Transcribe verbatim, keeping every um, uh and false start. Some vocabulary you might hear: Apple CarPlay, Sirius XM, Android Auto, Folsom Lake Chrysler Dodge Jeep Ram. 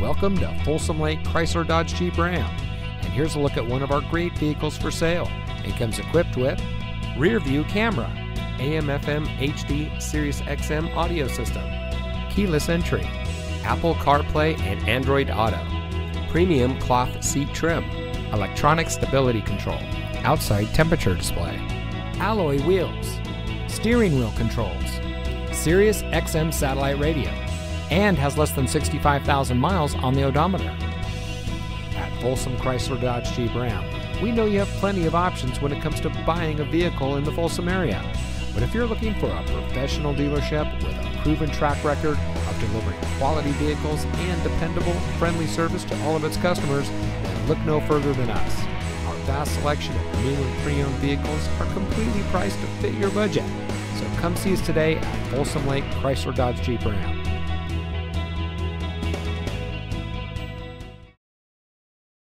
Welcome to Folsom Lake Chrysler Dodge Jeep Ram, and here's a look at one of our great vehicles for sale. It comes equipped with rear view camera, A M F M H D Sirius X M audio system, keyless entry, Apple CarPlay and Android Auto, premium cloth seat trim, electronic stability control, outside temperature display, alloy wheels, steering wheel controls, Sirius X M satellite radio, and has less than sixty-five thousand miles on the odometer. At Folsom Chrysler Dodge Jeep Ram, we know you have plenty of options when it comes to buying a vehicle in the Folsom area. But if you're looking for a professional dealership with a proven track record of delivering quality vehicles and dependable, friendly service to all of its customers, then look no further than us. Our vast selection of new and pre-owned vehicles are completely priced to fit your budget. So come see us today at Folsom Lake Chrysler Dodge Jeep Ram.